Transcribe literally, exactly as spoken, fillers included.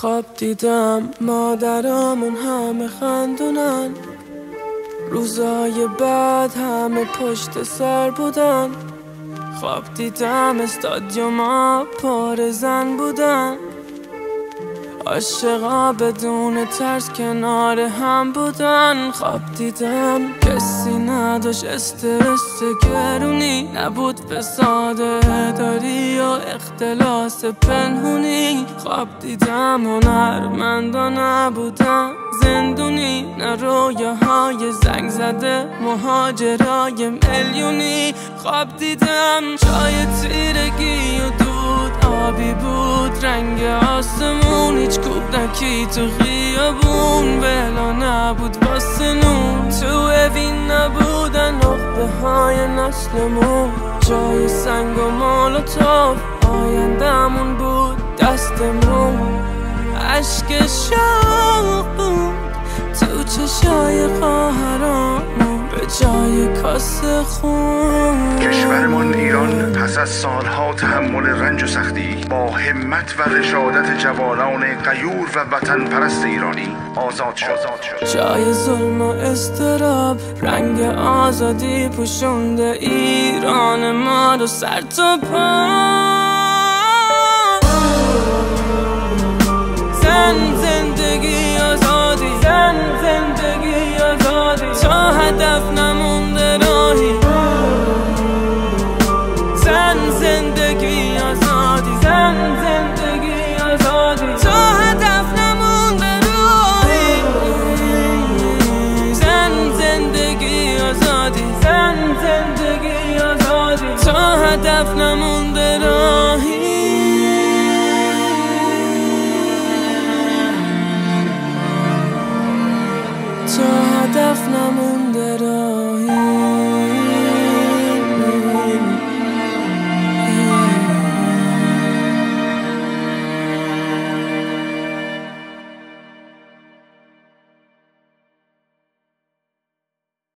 خواب دیدم مادرامون همه خندونن، روزای بعد همه پشت سر بودن. خواب دیدم استادیوما پر زن بودن، عاشقا بدون ترس کنار هم بودن. خواب دیدم کسی نداشت استرس گرونی، نبود فساد اداری و اختلاس پنهونی. خواب دیدم هنرمندا نبودن زندونی، نه رویاهای زنگ زده مهاجرای میلیونی. خواب دیدم چای تیرگی و دود آبی بود، رنگ آسمون هیچ کودکی تو خیابون. بلا نبود واسه نون تو اوین نبودن نخبه های نسلمون، جای سنگ و مالوتوف آیندمون بود دستمون. عشق شوق بود تو چشای خواهرامون به جای کاسه خون. کشورمون ایران پس از سالها تحمل رنج و سختی، با همت و رشادت جوانان غیور و وطن پرست ایرانی آزاد شد. جای ظلم و اضطراب رنگ آزادی پوشونده ایران ما رو سر تا پا. زن زندگی آزادی، زن زندگی آزادی، تا هدف نمونده راهی. زن زندگی آزادی، زن زندگی آزادی، تا هدف نمونده راهی. زن زندگی آزادی، زن زندگی آزادی، تا هدف نمونده راهی. تا هدف نمونده راهی.